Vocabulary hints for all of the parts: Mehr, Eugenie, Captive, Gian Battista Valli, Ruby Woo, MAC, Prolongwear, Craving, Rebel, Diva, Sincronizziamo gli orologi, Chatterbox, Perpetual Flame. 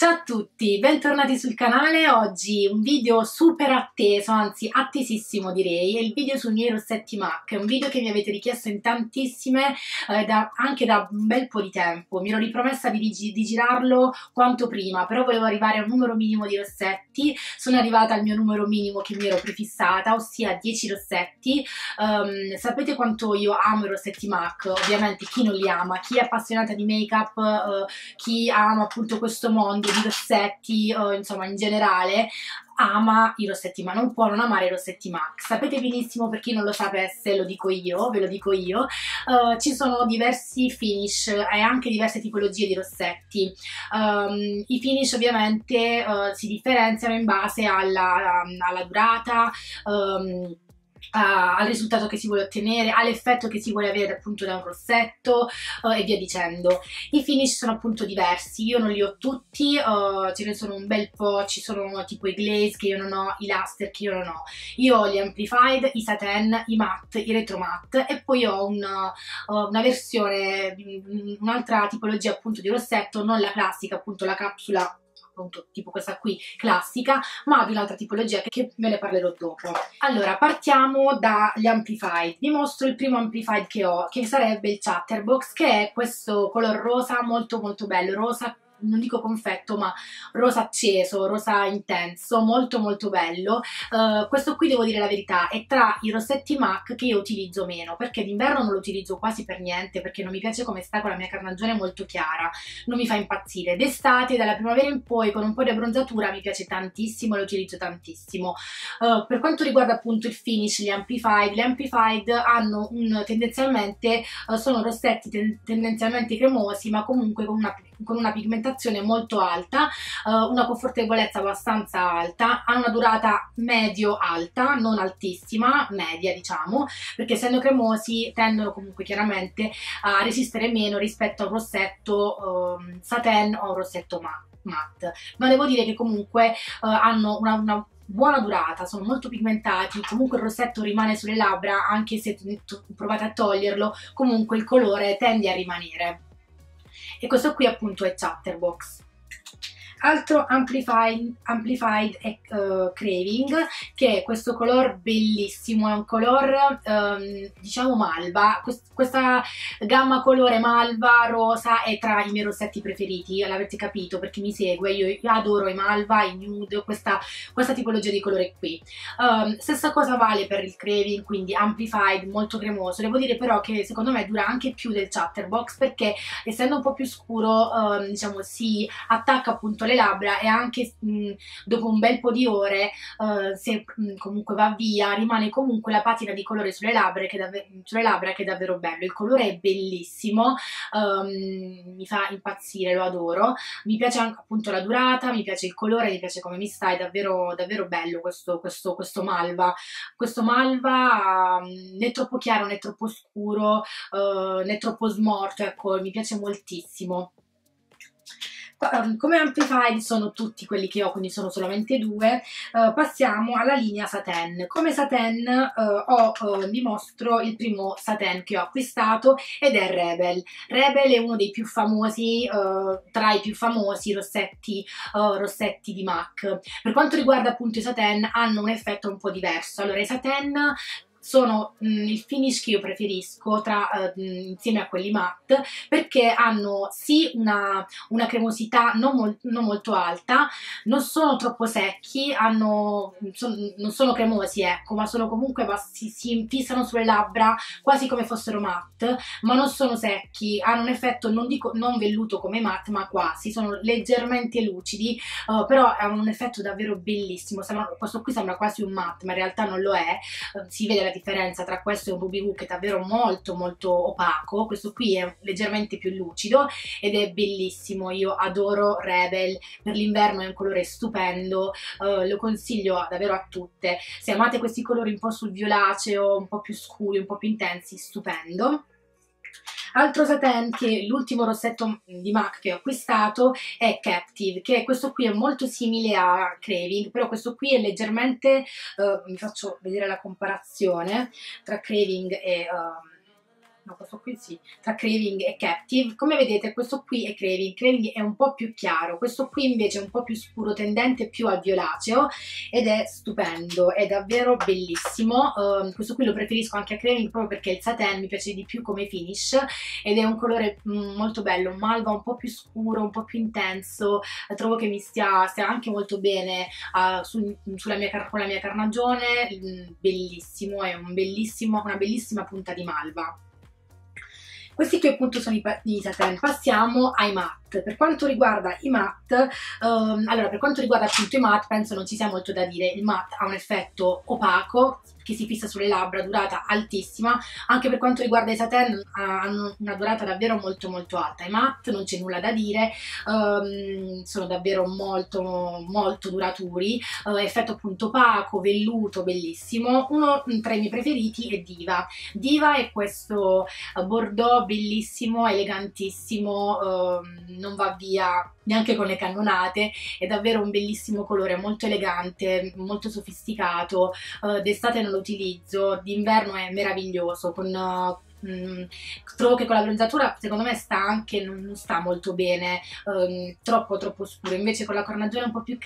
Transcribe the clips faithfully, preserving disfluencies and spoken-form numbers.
Ciao a tutti, bentornati sul canale. Oggi un video super atteso, anzi attesissimo direi, è il video sui miei rossetti MAC, un video che mi avete richiesto in tantissime, eh, da, anche da un bel po' di tempo. Mi ero ripromessa di, di girarlo quanto prima, però volevo arrivare a un numero minimo di rossetti. Sono arrivata al mio numero minimo che mi ero prefissata, ossia dieci rossetti. Um, sapete quanto io amo i rossetti MAC, ovviamente chi non li ama, chi è appassionata di make-up, uh, chi ama appunto questo mondo, di rossetti, o insomma in generale ama i rossetti, ma non può non amare i rossetti MAC. Sapete benissimo, per chi non lo sapesse lo dico io, ve lo dico io, uh, ci sono diversi finish e anche diverse tipologie di rossetti. Um, i finish ovviamente uh, si differenziano in base alla, alla durata, um, A, al risultato che si vuole ottenere, all'effetto che si vuole avere appunto da un rossetto, uh, e via dicendo. I finish sono appunto diversi, io non li ho tutti, uh, ce ne sono un bel po', ci sono tipo i glaze che io non ho, i luster che io non ho, io ho gli amplified, i satin, i matte, i retro matte, e poi ho una, uh, una versione, un'altra tipologia appunto di rossetto, non la classica appunto la capsula appunto, tipo questa qui classica, ma di un'altra tipologia che ve ne parlerò dopo. Allora, partiamo dagli amplified. Vi mostro il primo amplified che ho, che sarebbe il Chatterbox, che è questo color rosa molto molto bello, rosa, non dico confetto, ma rosa acceso, rosa intenso, molto molto bello. Uh, questo qui, devo dire la verità, è tra i rossetti MAC che io utilizzo meno, perché d'inverno non lo utilizzo quasi per niente, perché non mi piace come sta con la mia carnagione molto chiara, non mi fa impazzire. D'estate, dalla primavera in poi, con un po' di abbronzatura mi piace tantissimo, lo utilizzo tantissimo. Uh, per quanto riguarda appunto il finish, gli amplified, gli amplified hanno un, tendenzialmente, uh, sono rossetti ten tendenzialmente cremosi, ma comunque con una con una pigmentazione molto alta, uh, una confortevolezza abbastanza alta, ha una durata medio-alta, non altissima, media diciamo, perché essendo cremosi tendono comunque chiaramente a resistere meno rispetto a un rossetto um, satin o un rossetto matte, ma devo dire che comunque uh, hanno una, una buona durata, sono molto pigmentati, comunque il rossetto rimane sulle labbra, anche se provate a toglierlo, comunque il colore tende a rimanere. E questo qui appunto è Chatterbox. Altro amplified, amplified è uh, Craving, che è questo color bellissimo, è un color um, diciamo malva. Quest questa gamma colore malva rosa è tra i miei rossetti preferiti, l'avete capito perché mi segue, io, io adoro i malva, i nude, questa, questa tipologia di colore qui. Um, stessa cosa vale per il Craving, quindi amplified, molto cremoso. Devo dire però che secondo me dura anche più del Chatterbox, perché essendo un po' più scuro um, diciamo si attacca appunto le labbra, e anche mh, dopo un bel po' di ore, uh, se mh, comunque va via, rimane comunque la patina di colore sulle labbra, che sulle labbra che è davvero bello. Il colore è bellissimo, um, mi fa impazzire, lo adoro, mi piace anche appunto la durata, mi piace il colore, mi piace come mi sta, è davvero davvero bello questo, questo, questo malva, questo malva um, né troppo chiaro né troppo scuro, uh, né troppo smorto, ecco, mi piace moltissimo. Come amplified sono tutti quelli che ho, quindi sono solamente due. Uh, passiamo alla linea satin. Come satin uh, ho, uh, vi mostro il primo satin che ho acquistato, ed è Rebel. Rebel è uno dei più famosi, uh, tra i più famosi rossetti, uh, rossetti di MAC. Per quanto riguarda appunto i satin, hanno un effetto un po' diverso. Allora, i satin sono mh, il finish che io preferisco tra, uh, insieme a quelli matte, perché hanno sì una, una cremosità non, mol non molto alta, non sono troppo secchi, hanno, son non sono cremosi ecco, ma sono comunque, ma si, si infissano sulle labbra quasi come fossero matte, ma non sono secchi, hanno un effetto non, dico, non velluto come matte, ma quasi, sono leggermente lucidi, uh, però hanno un effetto davvero bellissimo. Sembra, questo qui sembra quasi un matte, ma in realtà non lo è, uh, si vede la differenza tra questo e un Ruby Woo, che è davvero molto molto opaco. Questo qui è leggermente più lucido ed è bellissimo, io adoro Rebel, per l'inverno è un colore stupendo, uh, lo consiglio davvero a tutte. Se amate questi colori un po' sul violaceo, un po' più scuri, un po' più intensi, stupendo. Altro satin, che l'ultimo rossetto di MAC che ho acquistato, è Captive, che questo qui è molto simile a Craving, però questo qui è leggermente, uh, vi faccio vedere la comparazione tra Craving e uh, no, questo qui sì, tra Craving e Captive. Come vedete questo qui è Craving, Craving è un po' più chiaro, questo qui invece è un po' più scuro, tendente più al violaceo, ed è stupendo, è davvero bellissimo. Uh, questo qui lo preferisco anche a Craving proprio perché il satin mi piace di più come finish, ed è un colore molto bello, un malva un po' più scuro, un po' più intenso, trovo che mi stia, stia anche molto bene uh, sul, sulla mia, con la mia carnagione, bellissimo, è un bellissimo, una bellissima punta di malva. Questi qui appunto sono i, i satin. Passiamo ai matte. Per quanto riguarda i matte, um, allora per quanto riguarda appunto i matte penso non ci sia molto da dire, il matte ha un effetto opaco che si fissa sulle labbra, durata altissima, anche per quanto riguarda i satin hanno una durata davvero molto molto alta, i matte non c'è nulla da dire, um, sono davvero molto molto duraturi, uh, effetto appunto opaco, velluto, bellissimo. Uno tra i miei preferiti è Diva. Diva è questo bordeaux bellissimo, elegantissimo, um, non va via neanche con le cannonate, è davvero un bellissimo colore, molto elegante, molto sofisticato, uh, d'estate non lo utilizzo, d'inverno è meraviglioso, con, uh, mh, trovo che con la bronzatura secondo me sta anche, non, non sta molto bene, um, troppo troppo scuro, invece con la cornagione un po' più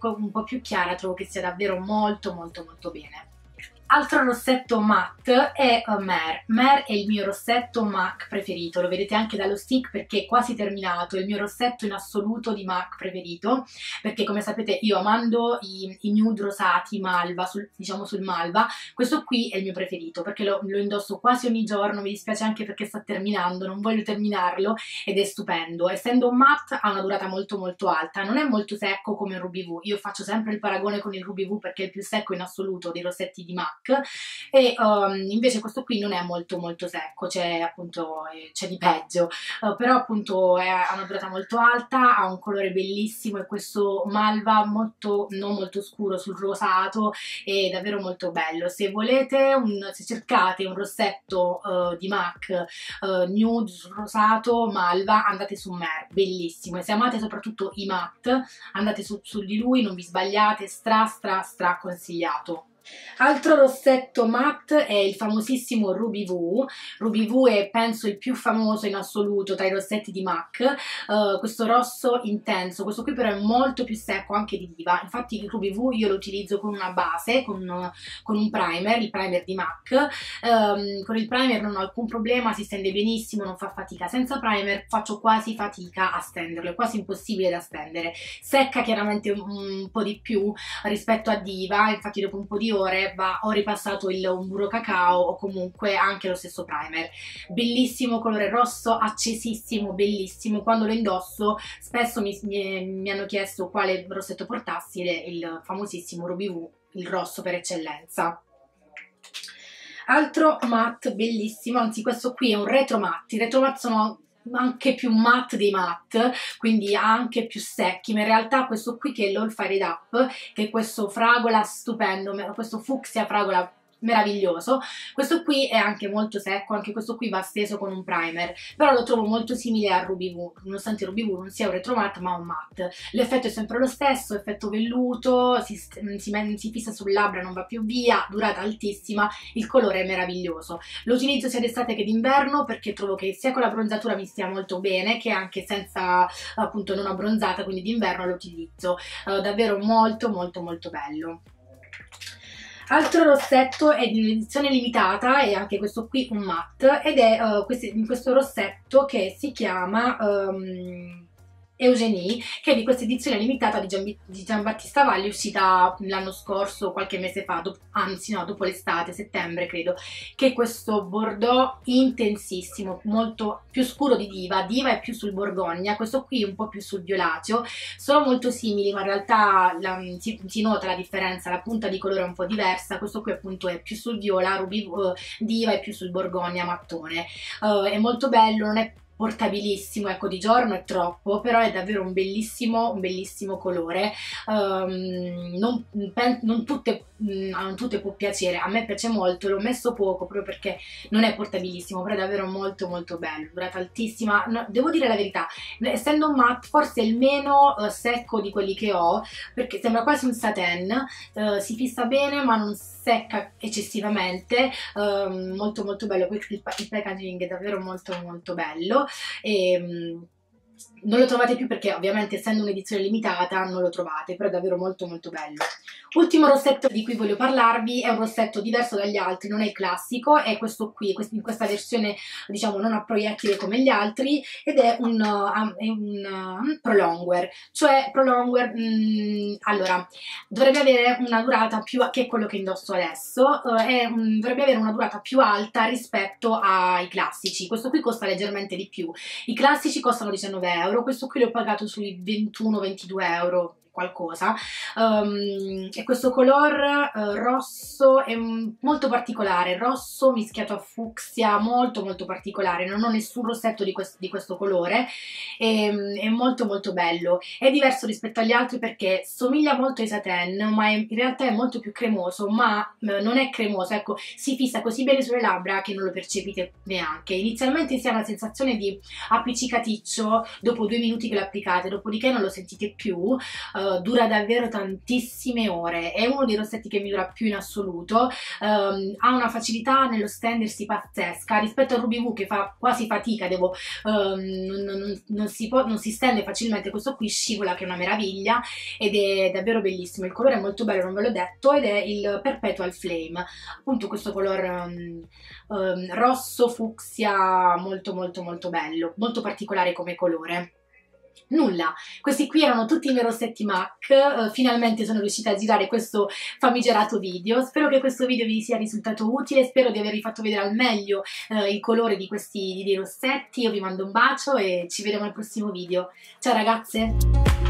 un po' più chiara trovo che sia davvero molto molto molto bene. Altro rossetto matte è Mehr. Mehr è il mio rossetto M A C preferito, lo vedete anche dallo stick perché è quasi terminato, è il mio rossetto in assoluto di M A C preferito, perché come sapete io amando i, i nude rosati malva, sul, diciamo sul malva, questo qui è il mio preferito perché lo, lo indosso quasi ogni giorno, mi dispiace anche perché sta terminando, non voglio terminarlo, ed è stupendo. Essendo un matte ha una durata molto molto alta, non è molto secco come il Ruby Woo, io faccio sempre il paragone con il Ruby Woo perché è il più secco in assoluto dei rossetti di M A C, e um, invece questo qui non è molto molto secco, c'è appunto c'è di peggio, uh, però appunto è, ha una durata molto alta, ha un colore bellissimo e questo malva molto, non molto scuro, sul rosato, è davvero molto bello. Se volete, un, se cercate un rossetto uh, di M A C uh, nude, rosato, malva, andate su Mer, bellissimo, e se amate soprattutto i matte andate su, su di lui, non vi sbagliate, stra stra stra consigliato. Altro rossetto matte è il famosissimo Ruby Woo. Ruby Woo è penso il più famoso in assoluto tra i rossetti di M A C, uh, questo rosso intenso, questo qui però è molto più secco anche di Diva, infatti il Ruby Woo io lo utilizzo con una base, con, con un primer, il primer di M A C, um, con il primer non ho alcun problema, si stende benissimo, non fa fatica, senza primer faccio quasi fatica a stenderlo, è quasi impossibile da stendere, secca chiaramente un, un po' di più rispetto a Diva, infatti dopo un po' di ore va, ho ripassato il, un burro cacao o comunque anche lo stesso primer. Bellissimo colore rosso, accesissimo, bellissimo, quando lo indosso spesso mi, mi, mi hanno chiesto quale rossetto portassi ed è il famosissimo Ruby Woo, il rosso per eccellenza. Altro matte bellissimo, anzi questo qui è un retro matte, i retro matte sono anche più matte dei matte, quindi anche più secchi, ma in realtà questo qui che è l'All Fired Up, che è questo fragola stupendo, questo fucsia fragola meraviglioso, questo qui è anche molto secco, anche questo qui va steso con un primer, però lo trovo molto simile a Ruby Woo, nonostante Ruby Woo non sia un retro matte ma un matte, l'effetto è sempre lo stesso, effetto velluto, si, si, si fissa sul labbra, non va più via, durata altissima, il colore è meraviglioso, lo utilizzo sia d'estate che d'inverno perché trovo che sia con la bronzatura mi stia molto bene che anche senza, appunto, non abbronzata, quindi d'inverno lo utilizzo, eh, davvero molto molto molto bello. Altro rossetto è di un'edizione limitata e anche questo qui un matte ed è uh, questi, questo rossetto che si chiama um, Eugenie, che è di questa edizione limitata di Gian, di Gian Battista Valli, uscita l'anno scorso, qualche mese fa, do, anzi no, dopo l'estate, settembre credo, che è questo bordeaux intensissimo, molto più scuro di Diva, Diva è più sul borgogna, questo qui è un po' più sul violaceo, sono molto simili ma in realtà la, si, si nota la differenza, la punta di colore è un po' diversa, questo qui appunto è più sul viola, Ruby, uh, Diva è più sul borgogna mattone, uh, è molto bello, non è portabilissimo, ecco di giorno è troppo, però è davvero un bellissimo, un bellissimo colore. um, non, non, tutte, non tutte può piacere, a me piace molto, l'ho messo poco proprio perché non è portabilissimo, però è davvero molto molto bello, durata altissima. No, devo dire la verità, essendo un matte forse è il meno uh, secco di quelli che ho, perché sembra quasi un satin, uh, si fissa bene ma non secca eccessivamente, uh, molto molto bello, il, il, il packaging è davvero molto molto bello. E non lo trovate più perché ovviamente essendo un'edizione limitata non lo trovate, però è davvero molto molto bello. Ultimo rossetto di cui voglio parlarvi è un rossetto diverso dagli altri, non è il classico, è questo qui, in questa versione diciamo non a proiettile come gli altri, ed è un, um, è un um, prolongwear, cioè prolongwear, mm, allora dovrebbe avere una durata più, che è quello che indosso adesso, uh, è un, dovrebbe avere una durata più alta rispetto ai classici. Questo qui costa leggermente di più, i classici costano diciannove euro, questo qui l'ho pagato sui ventuno ventidue euro qualcosa. Um, e questo color uh, rosso è molto particolare, rosso mischiato a fucsia, molto molto particolare, non ho nessun rossetto di questo, di questo colore, e, è molto molto bello, è diverso rispetto agli altri perché somiglia molto ai satin, ma è, in realtà è molto più cremoso, ma non è cremoso, ecco, si fissa così bene sulle labbra che non lo percepite neanche. Inizialmente si ha una sensazione di appiccicaticcio dopo due minuti che lo applicate, dopodiché non lo sentite più. Uh, dura davvero tantissime ore, è uno dei rossetti che mi dura più in assoluto, um, ha una facilità nello stendersi pazzesca rispetto a Ruby Woo che fa quasi fatica, devo, um, non, non, non, si può, non si stende facilmente, questo qui scivola che è una meraviglia ed è davvero bellissimo, il colore è molto bello, non ve l'ho detto, ed è il Perpetual Flame, appunto questo color um, um, rosso fucsia, molto molto molto bello, molto particolare come colore. Nulla, questi qui erano tutti i miei rossetti MAC, uh, finalmente sono riuscita a girare questo famigerato video, spero che questo video vi sia risultato utile, spero di avervi fatto vedere al meglio uh, il colore di questi dei rossetti. Io vi mando un bacio e ci vediamo al prossimo video, ciao ragazze!